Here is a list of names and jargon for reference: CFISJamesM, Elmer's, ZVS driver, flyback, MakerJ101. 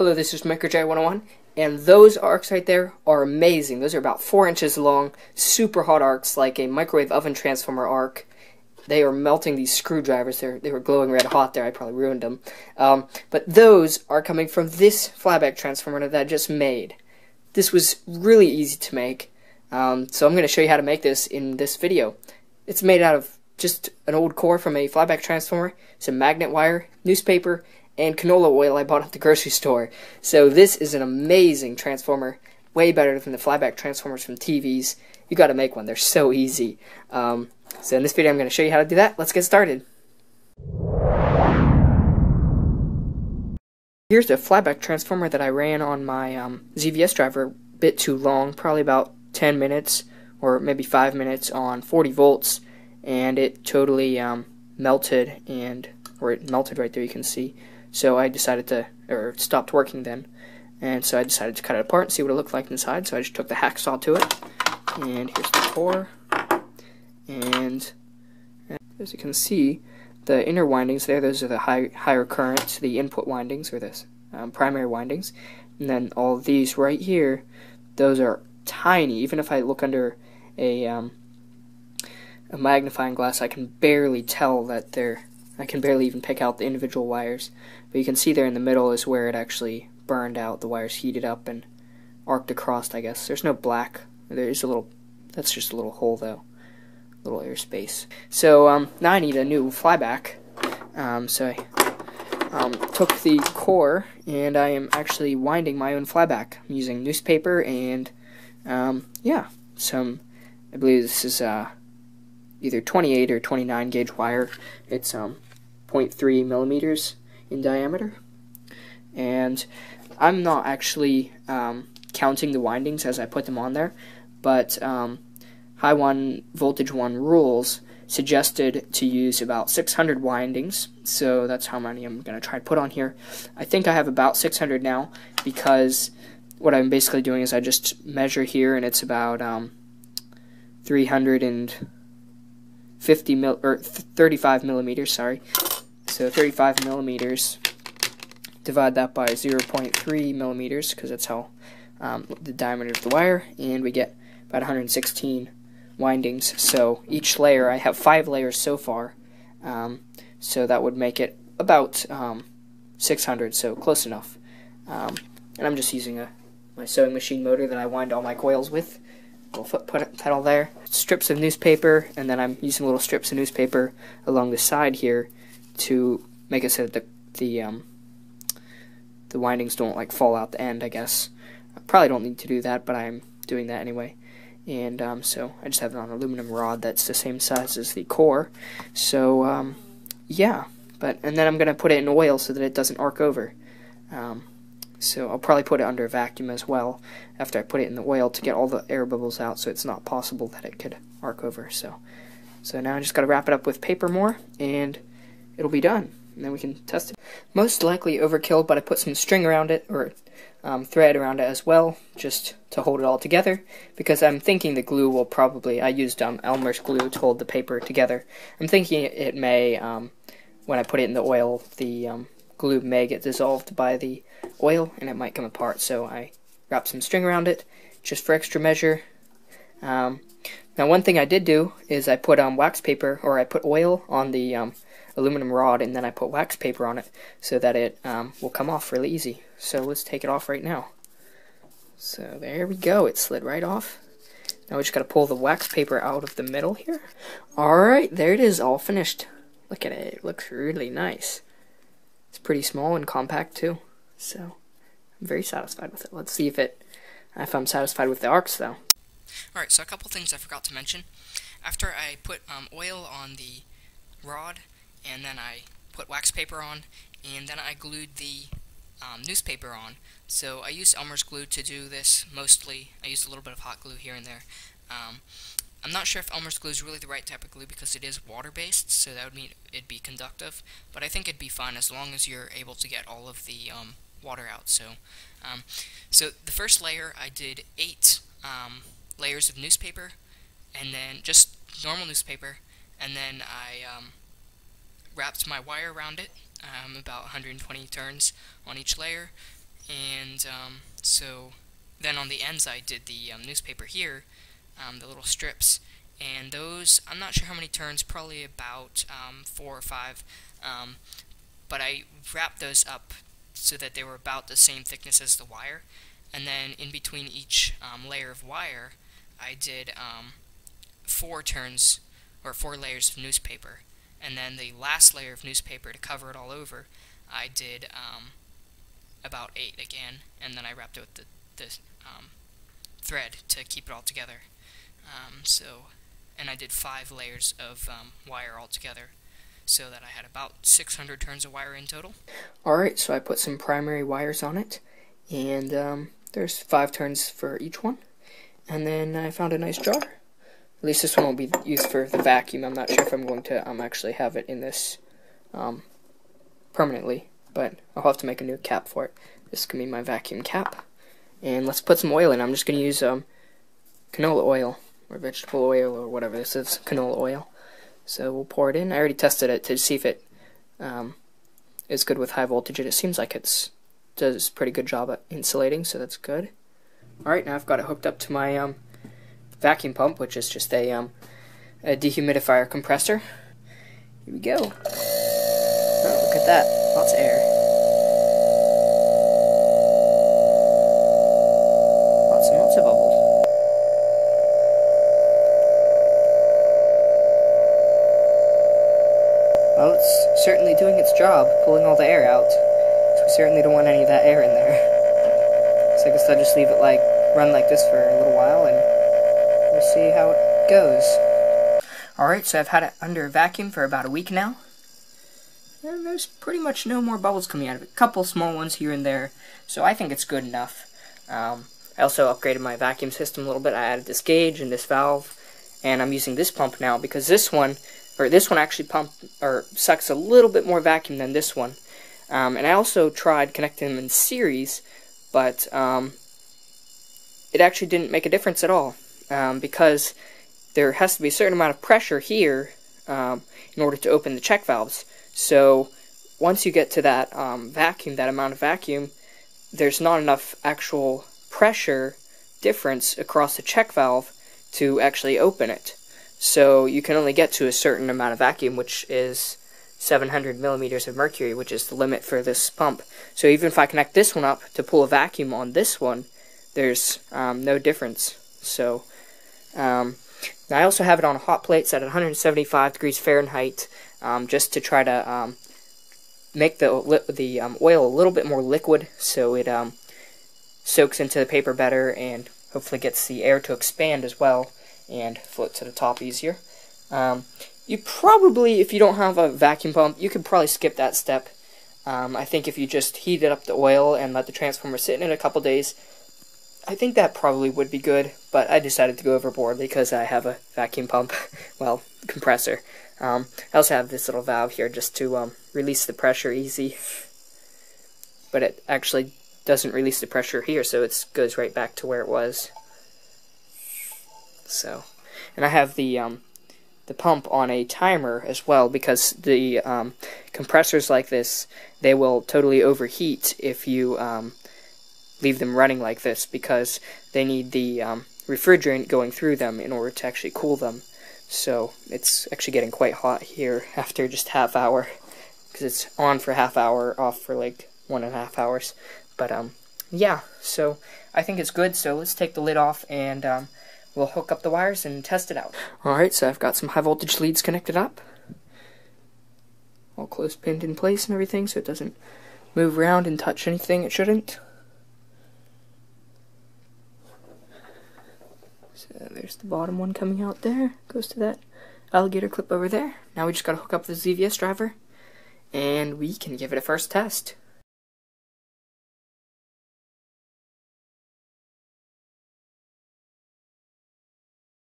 Hello, this is MakerJ101, and those arcs right there are amazing. Those are about 4 inches long, super hot arcs, like a microwave oven transformer arc. They are melting these screwdrivers. They were glowing red hot there. I probably ruined them. But those are coming from this flyback transformer that I just made. This was really easy to make, so I'm going to show you how to make this in this video. It's made out of just an old core from a flyback transformer, some magnet wire, newspaper, and canola oil I bought at the grocery store. So this is an amazing transformer, way better than the flyback transformers from TVs. You got to make one. They're so easy. So in this video I'm going to show you how to do that. Let's get started. Here's the flyback transformer that I ran on my ZVS driver, a bit too long, probably about 10 minutes or maybe 5 minutes on 40 volts, and it totally melted, or it melted right there, you can see. So I decided to, or stopped working then, and so I decided to cut it apart and see what it looked like inside. So I just took the hacksaw to it, and here's the core, and as you can see, the inner windings there, those are the higher currents, the input windings, or the primary windings, and then all these right here, those are tiny. Even if I look under a magnifying glass, I can barely tell that they're, I can barely even pick out the individual wires, but you can see there in the middle is where it actually burned out. The wires heated up and arced across, I guess. There's no black. There is a little, that's just a little hole though, a little airspace. So now I need a new flyback. So I took the core and I am actually winding my own flyback. I'm using newspaper and yeah, some, I believe this is either 28 or 29 gauge wire. It's 0.3 millimeters in diameter, and I'm not actually counting the windings as I put them on there, but high one voltage one rules suggested to use about 600 windings, so that's how many I'm gonna try to put on here. I think I have about 600 now, because what I'm basically doing is I just measure here, and it's about 35 millimeters, sorry. So 35 millimeters, divide that by 0.3 millimeters, because that's how the diameter of the wire, and we get about 116 windings. So each layer, I have 5 layers so far, so that would make it about 600, so close enough. And I'm just using my sewing machine motor that I wind all my coils with. Little foot pedal there, strips of newspaper, and then I'm using little strips of newspaper along the side here to make it so that the windings don't like fall out the end, I guess. I probably don't need to do that, but I'm doing that anyway. And so I just have it on an aluminum rod that's the same size as the core. So yeah, and then I'm gonna put it in oil so that it doesn't arc over. So I'll probably put it under a vacuum as well after I put it in the oil to get all the air bubbles out, so it's not possible that it could arc over. So now I just got to wrap it up with paper more, and it'll be done. And then we can test it. Most likely overkill, but I put some string around it, or thread around it as well, just to hold it all together, because I'm thinking the glue will probably, I used Elmer's glue to hold the paper together. I'm thinking it may, when I put it in the oil, the glue may get dissolved by the oil and it might come apart, so I wrapped some string around it just for extra measure. Now one thing I did do is I put wax paper, or I put oil on the aluminum rod, and then I put wax paper on it so that it will come off really easy. So let's take it off right now. So there we go, it slid right off. Now we just gotta pull the wax paper out of the middle here. Alright, there it is, all finished. Look at it, it looks really nice. It's pretty small and compact too, so I'm very satisfied with it. Let's see if I'm satisfied with the arcs though. Alright, so a couple things I forgot to mention. After I put oil on the rod, and then I put wax paper on, and then I glued the newspaper on. So I used Elmer's glue to do this mostly. I used a little bit of hot glue here and there. I'm not sure if Elmer's glue is really the right type of glue, because it is water-based, so that would mean it'd be conductive, but I think it'd be fine as long as you're able to get all of the water out. So the first layer I did 8 layers of newspaper, and then just normal newspaper, and then I wrapped my wire around it, about 120 turns on each layer, And so then on the ends I did the newspaper here, the little strips, and those, I'm not sure how many turns, probably about 4 or 5, but I wrapped those up so that they were about the same thickness as the wire, and then in between each layer of wire I did 4 turns, or 4 layers of newspaper, and then the last layer of newspaper to cover it all over I did about 8 again, and then I wrapped it with the thread to keep it all together. So, and I did 5 layers of wire all together, so that I had about 600 turns of wire in total. Alright, so I put some primary wires on it, and there's 5 turns for each one, and then I found a nice jar. At least this one will be used for the vacuum. I'm not sure if I'm going to actually have it in this permanently, but I'll have to make a new cap for it. This can be my vacuum cap. And let's put some oil in. I'm just going to use canola oil, or vegetable oil, or whatever. This is canola oil. So we'll pour it in. I already tested it to see if it is good with high voltage, and it seems like it does a pretty good job at insulating, so that's good. Alright, now I've got it hooked up to my vacuum pump, which is just a dehumidifier compressor. Here we go. Oh, look at that. Lots of air. Well, it's certainly doing its job, pulling all the air out, so we certainly don't want any of that air in there. So I guess I'll just leave it run like this for a little while, and we'll see how it goes. Alright, so I've had it under a vacuum for about a week now, and there's pretty much no more bubbles coming out of it. A couple small ones here and there, so I think it's good enough. I also upgraded my vacuum system a little bit. I added this gauge and this valve, and I'm using this pump now because this one actually sucks a little bit more vacuum than this one. And I also tried connecting them in series, but it actually didn't make a difference at all, because there has to be a certain amount of pressure here in order to open the check valves. So once you get to that vacuum, that amount of vacuum, there's not enough actual pressure difference across the check valve to actually open it. So you can only get to a certain amount of vacuum, which is 700 millimeters of mercury, which is the limit for this pump. So even if I connect this one up to pull a vacuum on this one, there's no difference. So I also have it on a hot plate set at 175 degrees Fahrenheit, just to try to make the oil a little bit more liquid, so it soaks into the paper better and hopefully gets the air to expand as well and float to the top easier. You probably, if you don't have a vacuum pump, you could probably skip that step. I think if you just heated up the oil and let the transformer sit in it a couple days, I think that probably would be good, but I decided to go overboard because I have a vacuum pump, well, compressor. I also have this little valve here just to release the pressure easy, but it actually doesn't release the pressure here, so it goes right back to where it was. So, and I have the pump on a timer as well, because the compressors like this, they will totally overheat if you leave them running like this, because they need the refrigerant going through them in order to actually cool them. So it's actually getting quite hot here after just half hour, because it's on for half hour, off for like 1.5 hours. But yeah, so I think it's good, so let's take the lid off and we'll hook up the wires and test it out. Alright, so I've got some high voltage leads connected up, all close pinned in place and everything, so it doesn't move around and touch anything it shouldn't. So there's the bottom one coming out there, goes to that alligator clip over there. Now we just gotta hook up the ZVS driver and we can give it a first test.